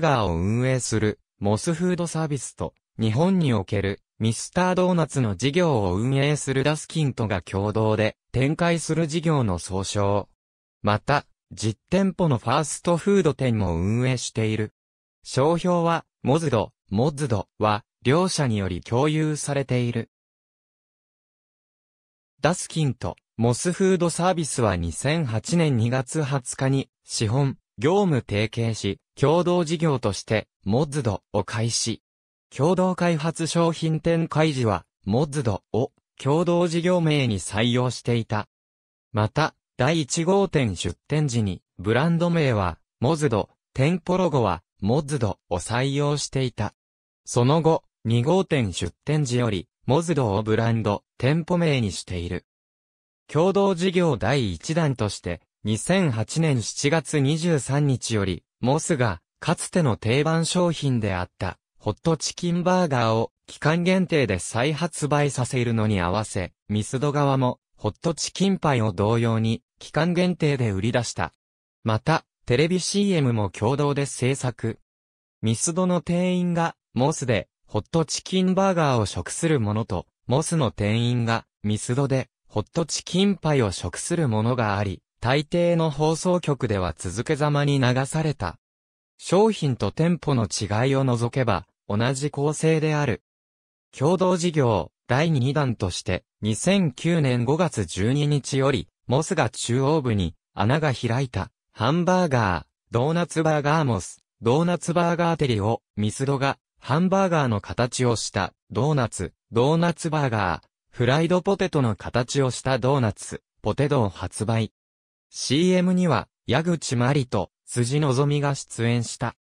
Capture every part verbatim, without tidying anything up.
ガーを運営するモスフードサービスと日本におけるミスタードーナツの事業を運営するダスキンとが共同で展開する事業の総称。また、実店舗のファーストフード店も運営している。商標はモスド、モスドは両社により共有されている。ダスキンとモスフードサービスはにせんはちねんにがつはつかに資本、業務提携し、共同事業としてモスドを開始。共同開発商品展開時はモスドを共同事業名に採用していた。また、だいいちごうてん出店時にブランド名はモスド、店舗ロゴはモスドを採用していた。その後、にごうてん出店時よりモスドをブランド、店舗名にしている。共同事業だいいちだんとして、にせんはちねんしちがつにじゅうさんにちより、モスが、かつての定番商品であった、ホットチキンバーガーを、期間限定で再発売させるのに合わせ、ミスド側も、ホットチキンパイを同様に、期間限定で売り出した。また、テレビ シーエム も共同で制作。ミスドの店員が、モスで、ホットチキンバーガーを食するものと、モスの店員が、ミスドで、ホットチキンパイを食するものがあり、大抵の放送局では続けざまに流された。商品と店舗の違いを除けば、同じ構成である。共同事業、だいにだんとして、にせんきゅうねんごがつじゅうににちより、モスが中央部に穴が開いた、ハンバーガー、ドーナツバーガーモス、ドーナツバーガーテリを、ミスドが、ハンバーガーの形をした、ドーナツ、ドーナツバーガー、フライドポテトの形をしたドーナツ、ポテトを発売。シーエム には、矢口真理と、辻希美が出演した。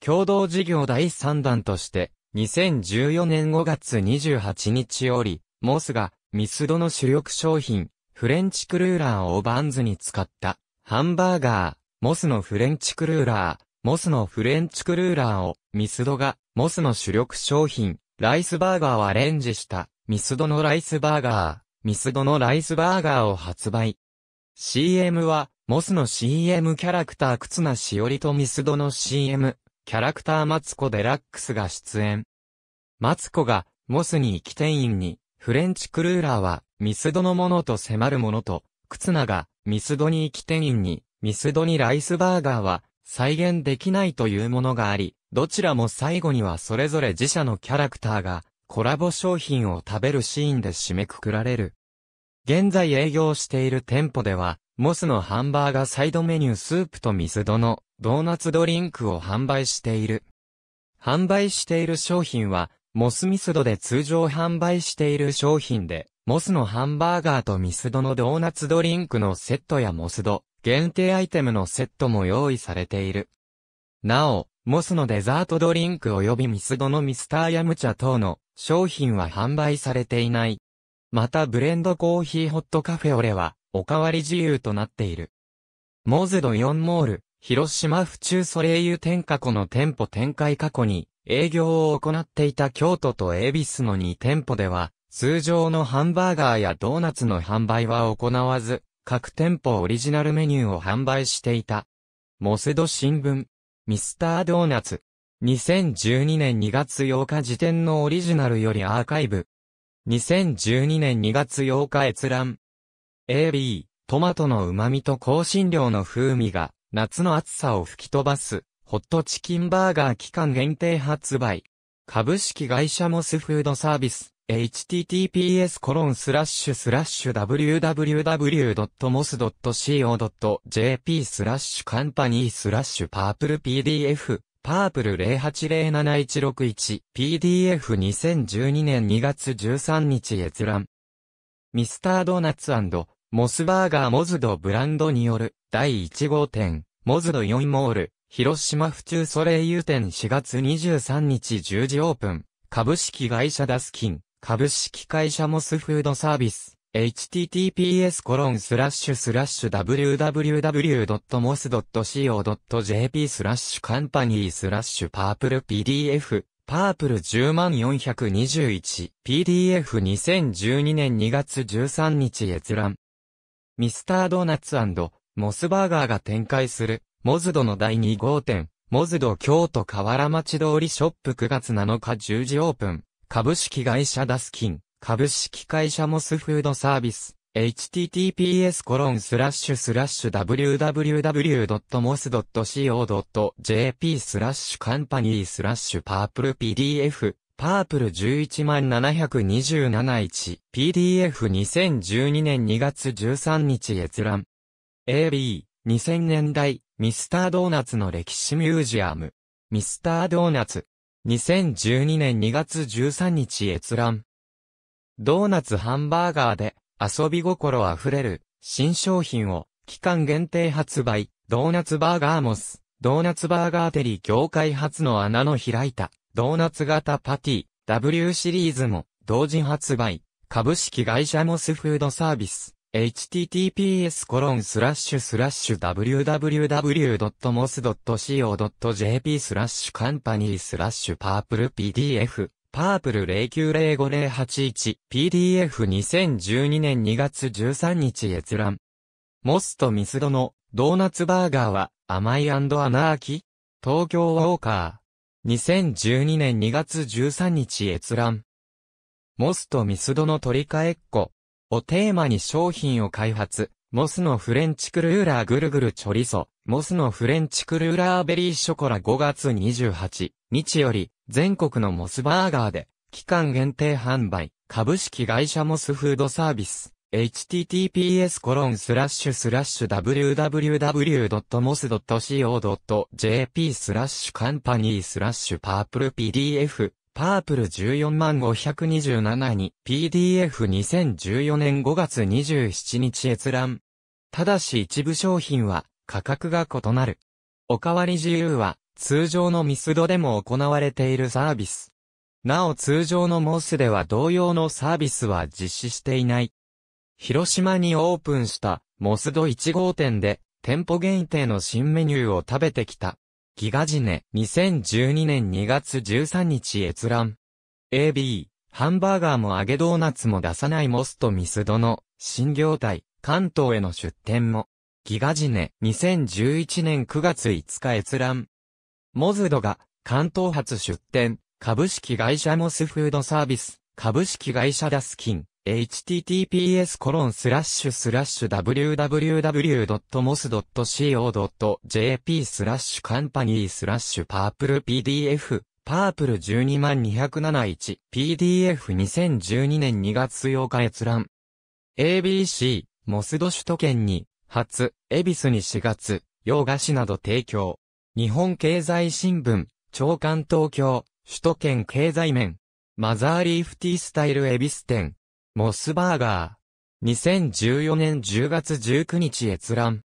共同事業だいさんだんとして、にせんじゅうよねんごがつにじゅうはちにちより、モスが、ミスドの主力商品、フレンチクルーラーをバンズに使った、ハンバーガー、モスのフレンチクルーラー、モスのフレンチクルーラーを、ミスドが、モスの主力商品、ライスバーガーをアレンジした。ミスドのライスバーガー、ミスドのライスバーガーを発売。シーエム は、モスの シーエム キャラクター忽那汐莉とミスドの シーエム、キャラクターマツコ・デラックスが出演。マツコが、モスに行き店員に、フレンチクルーラーは、ミスドのものと迫るものと、忽那が、ミスドに行き店員に、ミスドにライスバーガーは、再現できないというものがあり、どちらも最後にはそれぞれ自社のキャラクターが、コラボ商品を食べるシーンで締めくくられる。現在営業している店舗では、モスのハンバーガーサイドメニュースープとミスドのドーナツドリンクを販売している。販売している商品は、モスミスドで通常販売している商品で、モスのハンバーガーとミスドのドーナツドリンクのセットやモスド限定アイテムのセットも用意されている。なお、モスのデザートドリンク及びミスドのミスターヤムチャ等の商品は販売されていない。またブレンドコーヒーホットカフェオレはおかわり自由となっている。モスドイオンモール、広島府中ソレイユ店過去の店舗展開過去に営業を行っていた京都と恵比寿のにてんぽでは通常のハンバーガーやドーナツの販売は行わず、各店舗オリジナルメニューを販売していた。モスド新聞ミスタードーナツ。にせんじゅうにねんにがつようか時点のオリジナルよりアーカイブ。にせんじゅうにねんにがつようか閲覧。エービー、トマトの旨味と香辛料の風味が夏の暑さを吹き飛ばす。ホットチキンバーガー期間限定発売。株式会社モスフードサービス。エイチティーティーピーエスコロンスラッシュスラッシュダブリューダブリューダブリュードットモスドットシーオードットジェーピースラッシュカンパニースラッシュパープル パープル ゼロはちゼロななひゃくろくいち ピーディーエフにせんじゅうにねんにがつじゅうさんにち閲覧。ミスタードーナツ&モスバーガーモスドブランドによるだいいちごうてんモスドイオンモール広島府中ソレイユ店しがつにじゅうさんにちじゅうじオープン株式会社ダスキン株式会社モスフードサービス エイチティーティーピーエスコロンスラッシュスラッシュダブリューダブリューダブリュードットモスドットシーオードットジェーピー スラッシュカンパニースラッシュパープル ピーディーエフ パープル いちまんよんひゃくにじゅういち ピーディーエフにせんじゅうにねんにがつじゅうさんにち閲覧。ミスタードーナツ&モスバーガーが展開するモスドのだいにごうてんモスド 京都河原町通りショップくがつなのかじゅうじオープン。株式会社ダスキン。株式会社モスフードサービス。エイチティーティーピーエスコロンスラッシュスラッシュダブリューダブリューダブリュードットモスドットシーオードットジェーピー スラッシュカンパニースラッシュパープル ピーディーエフ パープル いちいちまんななひゃくにじゅうなないち ピーディーエフにせんじゅうにねんにがつじゅうさんにち閲覧 エービーにせんねんだいミスタードーナツの歴史ミュージアムミスタードーナツにせんじゅうにねんにがつじゅうさんにち閲覧ドーナツハンバーガーで遊び心あふれる新商品を期間限定発売ドーナツバーガーモスドーナツバーガーテリー業界初の穴の開いたドーナツ型パティ、ダブリュー シリーズも、同時発売。株式会社モスフードサービス。エイチティーティーピーエスコロンスラッシュスラッシュダブリューダブリューダブリュードットモスドットシーオードットジェーピー スラッシュカンパニースラッシュパープル ピーディーエフ。パープル ゼロきゅうゼロごゼロはちいち。ピーディーエフにせんじゅうにねんにがつじゅうさんにち閲覧。モスとミスドのドーナツバーガーは甘い&アナーキ?東京ウォーカー。にせんじゅうにねんにがつじゅうさんにち閲覧。モスとミスドの取り替えっこをテーマに商品を開発。モスのフレンチクルーラーぐるぐるチョリソ。モスのフレンチクルーラーベリーショコラごがつにじゅうはちにちより全国のモスバーガーで期間限定販売。株式会社モスフードサービス。エイチティーティーピーエスコロンスラッシュスラッシュダブリューダブリューダブリュードットモスドットシーオードットジェーピー スラッシュカンパニースラッシュパープル ピーディーエフ パープルいちよんごにーななに ピーディーエフにせんじゅうよねんごがつにじゅうしちにち閲覧。ただし一部商品は価格が異なる。おかわり自由は通常のミスドでも行われているサービス。なお通常のモスでは同様のサービスは実施していない。広島にオープンしたモスドいちごうてんで店舗限定の新メニューを食べてきた。ギガジネにせんじゅうにねんにがつじゅうさんにち閲覧。エービー、ハンバーガーも揚げドーナツも出さないモスとミスドの新業態、関東への出店も。ギガジネにせんじゅういちねんくがついつか閲覧。モスドが関東初出店、株式会社モスフードサービス、株式会社ダスキン。エイチティーティーピーエスコロンスラッシュスラッシュダブリューダブリューダブリュードットモスドットシーオードットジェーピー スラッシュカンパニースラッシュパープル ピーディーエフ パープル いちにーまんにーなないち ピーディーエフにせんじゅうにねんにがつようか閲覧 エービーシー モスド首都圏に初恵比寿にしがつ洋菓子など提供日本経済新聞朝刊東京首都圏経済面マザーリーフティースタイル恵比寿店モスバーガー。にせんじゅうよねんじゅうがつじゅうくにち閲覧。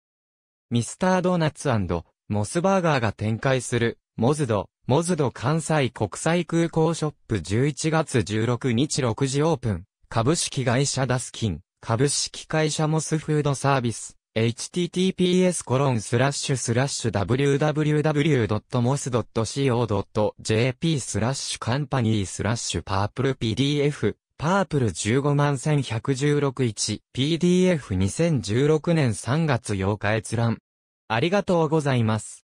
ミスタードーナツ&モスバーガーが展開する、モスド、モスド関西国際空港ショップじゅういちがつじゅうろくにちろくじオープン。株式会社ダスキン。株式会社モスフードサービス。エイチティーティーピーエスコロンスラッシュスラッシュダブリューダブリューダブリュードットモスドットシーオードットジェーピー スラッシュカンパニースラッシュパープル ピーディーエフ。パープルいちごまんせんひゃくじゅうろくいち ピーディーエフにせんじゅうろくねんさんがつようか閲覧。ありがとうございます。